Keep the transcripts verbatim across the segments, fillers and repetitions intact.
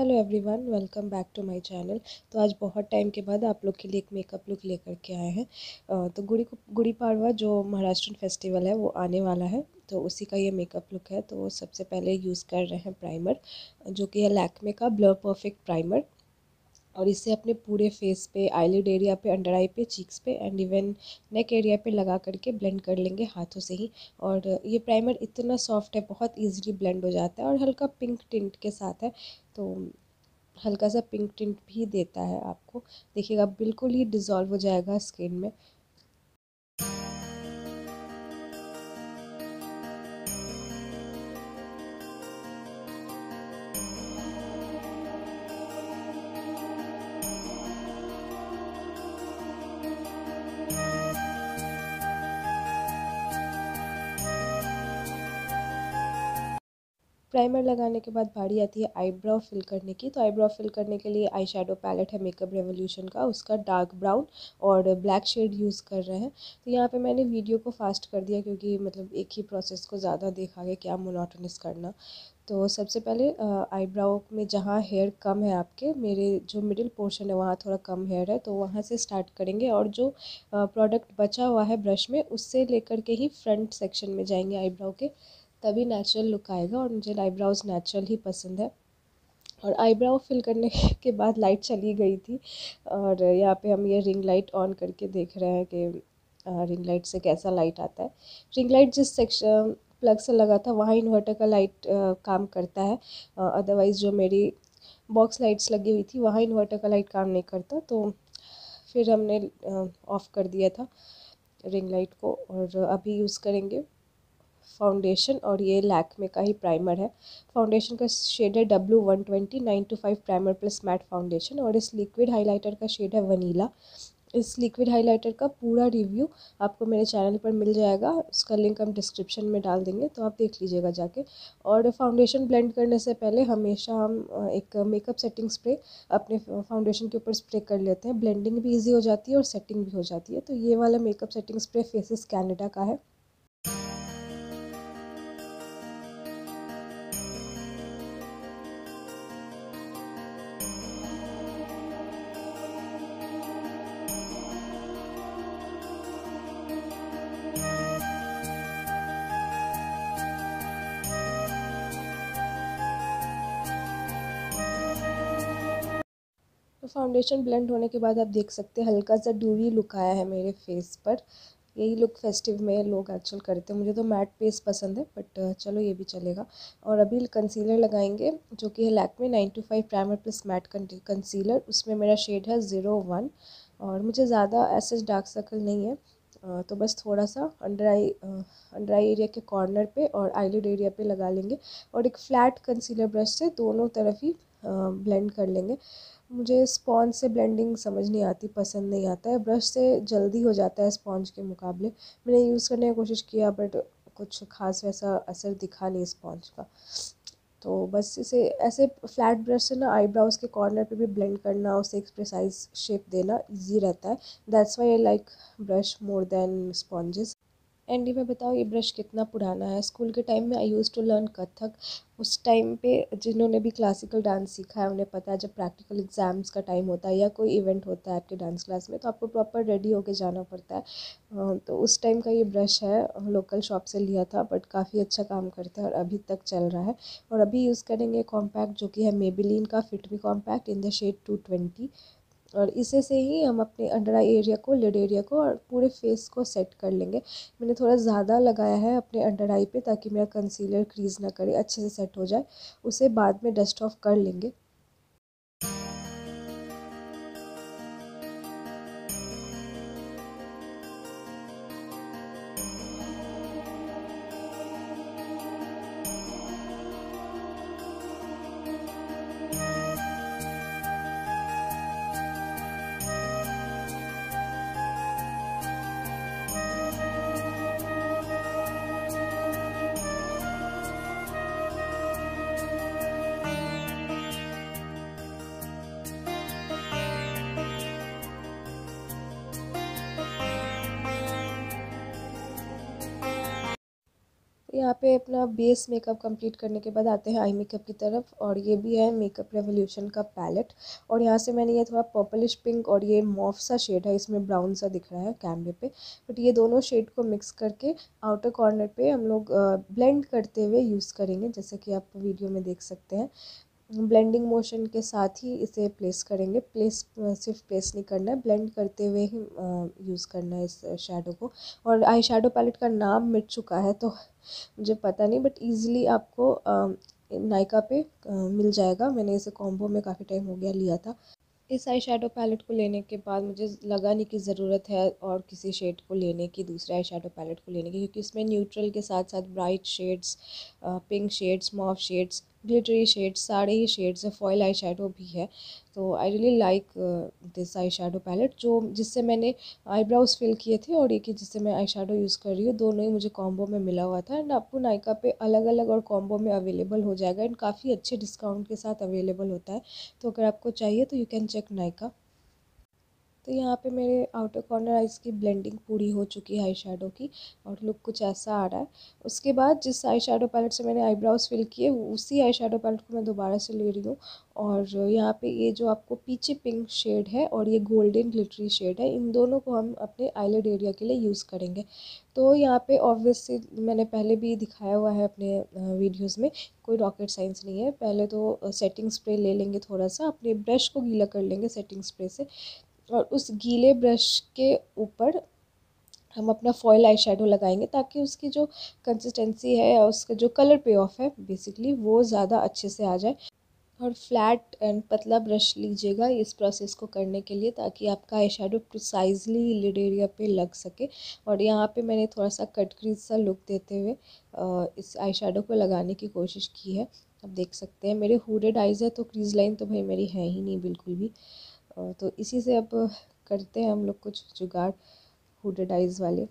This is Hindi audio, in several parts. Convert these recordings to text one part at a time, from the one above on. Hello everyone, welcome back to my channel. तो आज बहुत टाइम के बाद आप लोग के लिए एक मेकअप लुक लेकर के आए हैं। तो गुड़ी को गुड़ी पाड़वा जो महाराष्ट्रियन फेस्टिवल है वो आने वाला है, तो उसी का ये मेकअप लुक है। तो सबसे पहले यूज़ कर रहे हैं प्राइमर, जो कि है लैक्मे का ब्लर परफेक्ट प्राइमर, और इसे अपने पूरे फेस पे, आईलिड एरिया पे, अंडर आई पे, चीक्स पे एंड इवन नेक एरिया पे लगा करके ब्लेंड कर लेंगे हाथों से ही। और ये प्राइमर इतना सॉफ्ट है, बहुत इजीली ब्लेंड हो जाता है और हल्का पिंक टिंट के साथ है, तो हल्का सा पिंक टिंट भी देता है आपको। देखिएगा बिल्कुल ही डिज़ोल्व हो जाएगा स्किन में। प्राइमर लगाने के बाद बारी आती है आईब्रो फिल करने की। तो आईब्रो फिल करने के लिए आई शेडो पैलेट है मेकअप रेवोल्यूशन का, उसका डार्क ब्राउन और ब्लैक शेड यूज़ कर रहे हैं। तो यहाँ पे मैंने वीडियो को फास्ट कर दिया, क्योंकि मतलब एक ही प्रोसेस को ज़्यादा देखा गया, क्या मोनोटोनस करना। तो सबसे पहले आईब्राउ में जहाँ हेयर कम है आपके, मेरे जो मिडिल पोर्शन है वहाँ थोड़ा कम हेयर है, तो वहाँ से स्टार्ट करेंगे। और जो प्रोडक्ट बचा हुआ है ब्रश में, उससे लेकर के ही फ्रंट सेक्शन में जाएंगे आईब्राउ के, तभी नेचुरल लुक आएगा। और मुझे आईब्राउज नेचुरल ही पसंद है। और आईब्राउ फिल करने के बाद लाइट चली गई थी, और यहाँ पे हम ये रिंग लाइट ऑन करके देख रहे हैं कि रिंग लाइट से कैसा लाइट आता है। रिंग लाइट जिस सेक्शन प्लग से लगा था वहाँ इन्वर्टर का लाइट आ, काम करता है, अदरवाइज़ जो मेरी बॉक्स लाइट्स लगी हुई थी वहाँ इन्वर्टर का लाइट काम नहीं करता। तो फिर हमने ऑफ़ कर दिया था रिंग लाइट को। और अभी यूज़ करेंगे फाउंडेशन, और ये लैक्मे का ही प्राइमर है। फाउंडेशन का शेड है W one twenty nine two five primer plus matte foundation, और इस लिक्विड हाइलाइटर का शेड है वनीला। इस लिक्विड हाइलाइटर का पूरा रिव्यू आपको मेरे चैनल पर मिल जाएगा, उसका लिंक हम डिस्क्रिप्शन में डाल देंगे, तो आप देख लीजिएगा जाके। और फाउंडेशन ब्लेंड करने से पहले हमेशा हम एक मेकअप सेटिंग स्प्रे अपने फाउंडेशन के ऊपर स्प्रे कर लेते हैं, ब्लेंडिंग भी ईजी हो जाती है और सेटिंग भी हो जाती है। तो ये वाला makeup setting spray faces Canada का है। फाउंडेशन ब्लेंड होने के बाद आप देख सकते हैं हल्का सा ड्यूरी लुक आया है मेरे फेस पर। यही लुक फेस्टिव में लोग एक्चुअल करते हैं। मुझे तो मैट बेस पसंद है, बट चलो ये भी चलेगा। और अभी कंसीलर लगाएंगे, जो कि है Lakme nine two five primer plus matte concealer. उसमें मेरा शेड है ज़ीरो वन, और मुझे ज़्यादा ऐसे डार्क सर्कल नहीं है, तो बस थोड़ा सा under eye under eye area के कॉर्नर पे और आईलिड एरिया पे लगा लेंगे। और एक फ्लैट कंसीलर ब्रश से दोनों तरफ ही ब्लेंड कर लेंगे। मुझे स्पॉन्ज से ब्लेंडिंग समझ नहीं आती, पसंद नहीं आता है। ब्रश से जल्दी हो जाता है स्पॉन्ज के मुकाबले। मैंने यूज़ करने की कोशिश किया, बट कुछ खास वैसा असर दिखा नहीं स्पॉन्ज का। तो बस इसे ऐसे फ्लैट ब्रश से ना आईब्राउज के कॉर्नर पे भी ब्लेंड करना, उसे एक प्रिसाइज शेप देना इजी रहता है। That's why I like brush more than sponges. And ये मैं बताऊँ, ये ब्रश कितना पुराना है। स्कूल के टाइम में I use to learn Kathak. उस टाइम पे जिन्होंने भी क्लासिकल डांस सीखा है उन्हें पता है, जब प्रैक्टिकल एग्ज़ाम्स का टाइम होता है या कोई इवेंट होता है आपके डांस क्लास में, तो आपको प्रॉपर रेडी होके जाना पड़ता है। तो उस टाइम का ये ब्रश है, लोकल शॉप से लिया था, बट काफ़ी अच्छा काम करता है और अभी तक चल रहा है। और अभी यूज़ करेंगे कॉम्पैक्ट, जो कि है मेबेलिन का fit me compact in the shade two twenty, और इसे से ही हम अपने अंडर आई एरिया को, लिड एरिया को और पूरे फेस को सेट कर लेंगे। मैंने थोड़ा ज़्यादा लगाया है अपने अंडर आई पे, ताकि मेरा कंसीलर क्रीज ना करे, अच्छे से सेट हो जाए। उसे बाद में डस्ट ऑफ कर लेंगे। यहाँ पे अपना बेस मेकअप कंप्लीट करने के बाद आते हैं आई मेकअप की तरफ, और ये भी है मेकअप रेवोल्यूशन का पैलेट। और यहाँ से मैंने ये थोड़ा पर्पलिश पिंक और ये मॉफ सा शेड है, इसमें ब्राउन सा दिख रहा है कैमरे पे, बट ये दोनों शेड को मिक्स करके आउटर कॉर्नर पे हम लोग ब्लेंड करते हुए यूज़ करेंगे, जैसा कि आप वीडियो में देख सकते हैं। ब्लेंडिंग मोशन के साथ ही इसे प्लेस करेंगे। प्लेस सिर्फ प्लेस नहीं करना है, ब्लेंड करते हुए ही यूज़ करना है इस शेडो को। और आई शेडो पैलेट का नाम मिट चुका है तो मुझे पता नहीं, बट ईज़िली आपको नायका पे मिल जाएगा। मैंने इसे कॉम्बो में काफ़ी टाइम हो गया लिया था। इस आई शेडो पैलेट को लेने के बाद मुझे लगा नहीं कि ज़रूरत है और किसी शेड को लेने की, दूसरे आई शेडो पैलेट को लेने की, क्योंकि इसमें न्यूट्रल के साथ साथ bright shades, pink shades, mauve shades, glittery shades, सारे ही शेड्स है, फॉयल आई शेडो भी है। तो I really like this eye shadow palette, जो जिससे मैंने आईब्राउज फिल किए थे और एक ही जिससे मैं आई शेडो यूज़ कर रही हूँ, दोनों ही मुझे कॉम्बो में मिला हुआ था। एंड आपको नायका पे अलग अलग और कॉम्बो में अवेलेबल हो जाएगा, एंड काफ़ी अच्छे डिस्काउंट के साथ अवेलेबल होता है। तो अगर आपको चाहिए तो यू कैन चेक नायका। तो यहाँ पे मेरे आउटर कॉर्नर आइज़ की ब्लेंडिंग पूरी हो चुकी है आई शेडो की, और लुक कुछ ऐसा आ रहा है। उसके बाद जिस आई शेडो पैलेट से मैंने आईब्राउज फिल किए, उसी आई शेडो पैलेट को मैं दोबारा से ले रही हूँ। और यहाँ पे ये जो आपको पीछे पिंक शेड है और ये गोल्डन ग्लिटरी शेड है, इन दोनों को हम अपने आईलेड एरिया के लिए यूज़ करेंगे। तो यहाँ पे ऑब्वियसली मैंने पहले भी दिखाया हुआ है अपने वीडियोस में, कोई रॉकेट साइंस नहीं है। पहले तो सेटिंग स्प्रे ले लेंगे, थोड़ा सा अपने ब्रश को गीला कर लेंगे सेटिंग स्प्रे से, और उस गीले ब्रश के ऊपर हम अपना फॉयल आई शेडो लगाएंगे, ताकि उसकी जो कंसिस्टेंसी है और उसका जो कलर पे ऑफ है बेसिकली वो ज़्यादा अच्छे से आ जाए। और फ्लैट एंड पतला ब्रश लीजिएगा इस प्रोसेस को करने के लिए, ताकि आपका eye shadow precisely lid area पे लग सके। और यहाँ पे मैंने थोड़ा सा कट क्रीज सा लुक देते हुए इस आई शेडो को लगाने की कोशिश की है। आप देख सकते हैं मेरे हुडेड आइज़ है, तो क्रीज लाइन तो भाई मेरी है ही नहीं बिल्कुल भी। तो इसी से अब करते हैं हम लोग कुछ जुगाड़ हुडेड आइज़ वाले।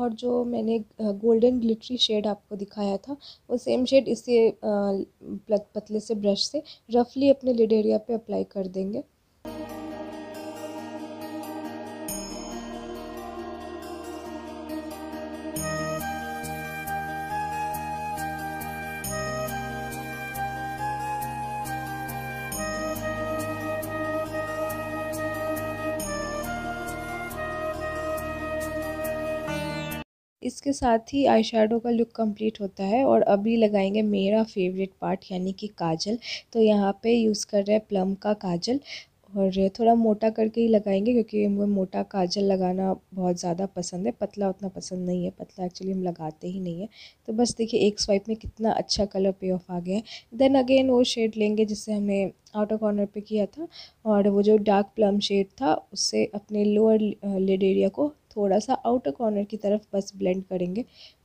और जो मैंने गोल्डन ग्लिटरी शेड आपको दिखाया था, वो सेम शेड इसे पतले से ब्रश से रफली अपने लिड एरिया पे अप्लाई कर देंगे। इसके साथ ही आई शेडो का लुक कंप्लीट होता है, और अभी लगाएंगे मेरा फेवरेट पार्ट यानी कि काजल। तो यहाँ पे यूज़ कर रहे हैं प्लम का काजल, और थोड़ा मोटा करके ही लगाएंगे क्योंकि मुझे मोटा काजल लगाना बहुत ज़्यादा पसंद है, पतला उतना पसंद नहीं है, पतला एक्चुअली हम लगाते ही नहीं है। तो बस देखिए एक स्वाइप में कितना अच्छा कलर पे ऑफ आ गया है। देन अगेन वो शेड लेंगे जिससे हमने आउटर कॉर्नर पे किया था, और वो जो डार्क प्लम शेड था उससे अपने लोअर लिड एरिया को थोड़ा सा आउटर कॉर्नर की तरफ बस ब्लेंड करेंगे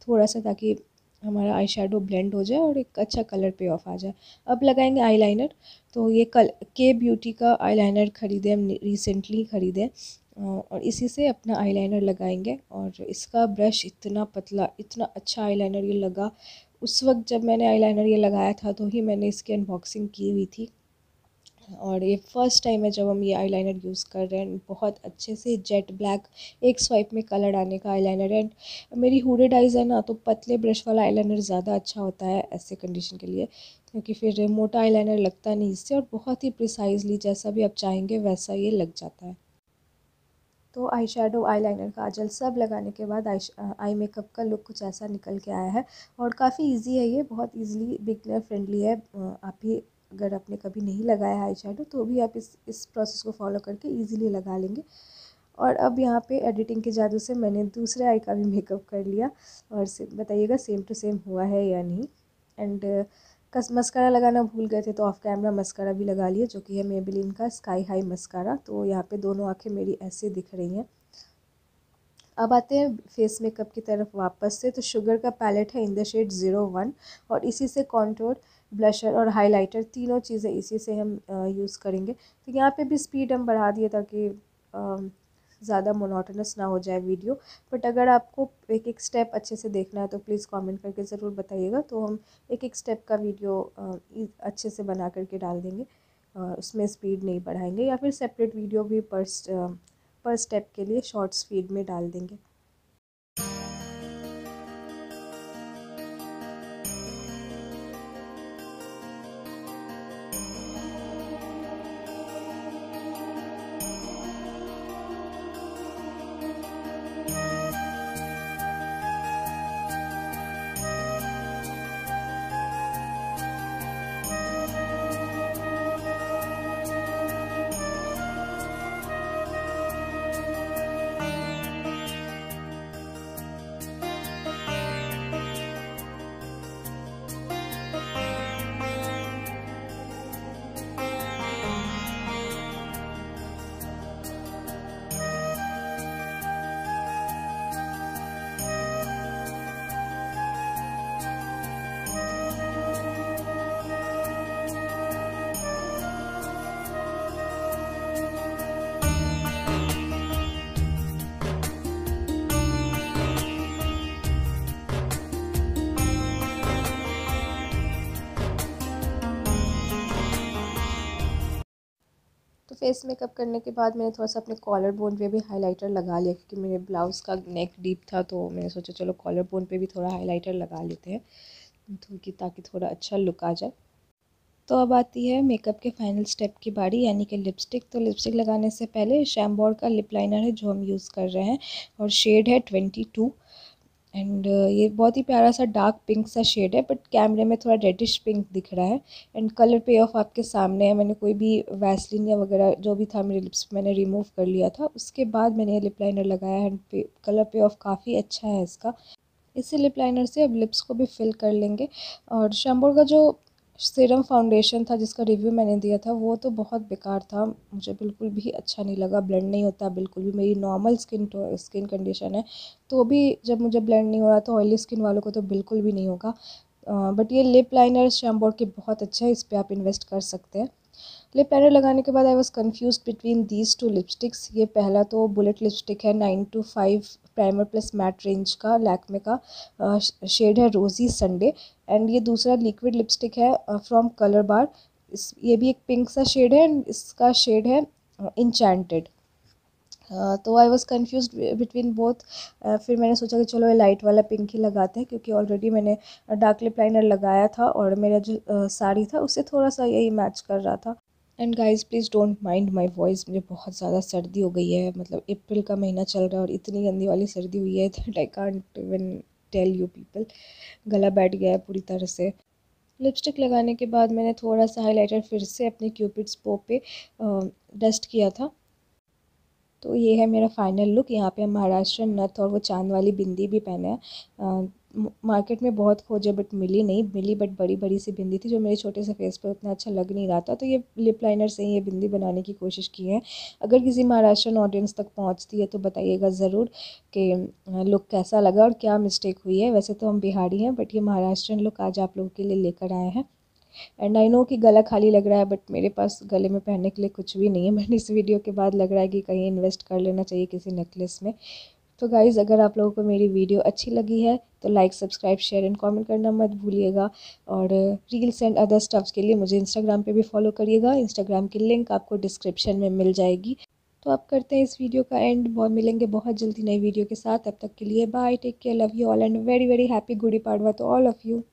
थोड़ा सा, ताकि हमारा आई शेडो ब्लेंड हो जाए और एक अच्छा कलर पे ऑफ आ जाए। अब लगाएंगे आईलाइनर। तो ये कल के ब्यूटी का आईलाइनर ख़रीदे हम, रिसेंटली ख़रीदे, और इसी से अपना आईलाइनर लगाएंगे। और इसका ब्रश इतना पतला, इतना अच्छा आईलाइनर ये लगा। उस वक्त जब मैंने आईलाइनर ये लगाया था तो ही मैंने इसकी अनबॉक्सिंग की हुई थी, और ये फर्स्ट टाइम है जब हम ये आईलाइनर यूज़ कर रहे हैं। बहुत अच्छे से जेट ब्लैक एक स्वाइप में कलर आने का आईलाइनर है। एंड मेरी हुडेड आइज़ है ना, तो पतले ब्रश वाला आईलाइनर ज़्यादा अच्छा होता है ऐसे कंडीशन के लिए, क्योंकि फिर मोटा आईलाइनर लगता नहीं इससे, और बहुत ही प्रिसाइजली जैसा भी आप चाहेंगे वैसा ये लग जाता है। तो आई शेडो, आई लाइनर, काजल सब लगाने के बाद आई आई मेकअप का लुक कुछ ऐसा निकल के आया है। और काफ़ी ईजी है ये, बहुत ईजिली बिगिनर फ्रेंडली है। आप ही अगर आपने कभी नहीं लगाया है आई शेडो तो भी आप इस इस प्रोसेस को फॉलो करके इजीली लगा लेंगे। और अब यहाँ पे एडिटिंग के जादू से मैंने दूसरे आई का भी मेकअप कर लिया, और से, बताइएगा सेम टू सेम हुआ है या नहीं। एंड कस मस्कारा लगाना भूल गए थे तो ऑफ कैमरा मस्कारा भी लगा लिया, जो कि है मेबेलिन का स्काई हाई मस्कारा। तो यहाँ पे दोनों आँखें मेरी ऐसे दिख रही हैं। अब आते हैं फेस मेकअप की तरफ वापस से। तो शुगर का पैलेट है in the shade zero one, और इसी से कॉन्टोर, ब्लशर और हाइलाइटर तीनों चीज़ें इसी से हम यूज़ करेंगे। तो यहाँ पे भी स्पीड हम बढ़ा दिए ताकि ज़्यादा मोनोटोनस ना हो जाए वीडियो। बट अगर आपको एक एक स्टेप अच्छे से देखना है तो प्लीज़ कमेंट करके ज़रूर बताइएगा, तो हम एक एक स्टेप का वीडियो अच्छे से बना करके डाल देंगे, उसमें स्पीड नहीं बढ़ाएंगे, या फिर सेपरेट वीडियो भी पर पर स्टेप के लिए शॉर्ट्स फीड में डाल देंगे। फेस मेकअप करने के बाद मैंने थोड़ा सा अपने कॉलर बोन पे भी हाइलाइटर लगा लिया, क्योंकि मेरे ब्लाउज़ का नेक डीप था तो मैंने सोचा चलो कॉलर बोन पे भी थोड़ा हाइलाइटर लगा लेते हैं तो ताकि थोड़ा अच्छा लुक आ जाए। तो अब आती है मेकअप के फाइनल स्टेप की बारी, यानी कि लिपस्टिक। तो लिपस्टिक लगाने से पहले शैम्बोर का लिप लाइनर है जो हम यूज़ कर रहे हैं, और शेड है ट्वेंटी टू, एंड ये बहुत ही प्यारा सा डार्क पिंक सा शेड है, बट कैमरे में थोड़ा रेडिश पिंक दिख रहा है। एंड कलर पे ऑफ आपके सामने है, मैंने कोई भी वैसलिन या वगैरह जो भी था मेरे लिप्स पे मैंने रिमूव कर लिया था। उसके बाद मैंने ये लिप लाइनर लगाया है, एंड कलर पे ऑफ काफ़ी अच्छा है इसका। इसी लिप लाइनर से अब लिप्स को भी फिल कर लेंगे। और शैम्बोर का जो सीरम फाउंडेशन था जिसका रिव्यू मैंने दिया था वो तो बहुत बेकार था, मुझे बिल्कुल भी अच्छा नहीं लगा, ब्लेंड नहीं होता बिल्कुल भी। मेरी नॉर्मल स्किन स्किन कंडीशन है तो भी जब मुझे ब्लेंड नहीं हो रहा तो ऑयली स्किन वालों को तो बिल्कुल भी नहीं होगा। बट ये लिप लाइनर शैम्बोर के बहुत अच्छा है, इस पर आप इन्वेस्ट कर सकते हैं। लिप लाइनर लगाने के बाद I was confuse between these two lipsticks. ये पहला तो बुलेट लिपस्टिक है nine two five primer plus matte range का, लैक्मे का, शेड है रोजी संडे। एंड ये दूसरा लिक्विड लिपस्टिक है फ्रॉम कलर बार, इस ये भी एक पिंक सा शेड है एंड इसका शेड है इंचेंटेड। तो I was confused between both, फिर मैंने सोचा कि चलो ये लाइट वाला पिंक ही लगाते हैं, क्योंकि ऑलरेडी मैंने डार्क लिप लाइनर लगाया था और मेरा जो uh, साड़ी था उससे थोड़ा सा यही मैच कर रहा था। And guys please don't mind my voice, मुझे बहुत ज़्यादा सर्दी हो गई है, मतलब अप्रैल का महीना चल रहा है और इतनी गंदी वाली सर्दी हुई है that I can't even tell you people, गला बैठ गया है पूरी तरह से। लिपस्टिक लगाने के बाद मैंने थोड़ा सा हाइलाइटर फिर से अपने क्यूपिड्स बो पे डस्ट किया था। तो ये है मेरा फाइनल लुक। यहाँ पे महाराष्ट्रियन नथ और वो चांद वाली बिंदी भी पहने हैं, मार्केट में बहुत खोजे बट मिली नहीं, मिली बट बड़ी बड़ी सी बिंदी थी जो मेरे छोटे से फेस पर उतना अच्छा लग नहीं रहा था, तो ये लिप लाइनर से ही ये बिंदी बनाने की कोशिश की है। अगर किसी महाराष्ट्रियन ऑडियंस तक पहुँचती है तो बताइएगा ज़रूर कि लुक कैसा लगा और क्या मिस्टेक हुई है। वैसे तो हम बिहारी हैं बट ये महाराष्ट्रियन लुक आज आप लोगों के लिए लेकर आए हैं। एंड आई नो कि गला खाली लग रहा है बट मेरे पास गले में पहनने के लिए कुछ भी नहीं है, मैंने इस वीडियो के बाद लग रहा है कि कहीं इन्वेस्ट कर लेना चाहिए किसी नेकलेस में। तो गाइज़ अगर आप लोगों को मेरी वीडियो अच्छी लगी है तो like subscribe share and comment करना मत भूलिएगा, और रील्स एंड अदर स्टफ्स के लिए मुझे इंस्टाग्राम पे भी फॉलो करिएगा, इंस्टाग्राम की लिंक आपको डिस्क्रिप्शन में मिल जाएगी। तो आप करते हैं इस वीडियो का एंड, बहुत मिलेंगे बहुत जल्दी नई वीडियो के साथ, तब तक के लिए bye, take care, love you all and very very happy Gudi Padwa to all of you.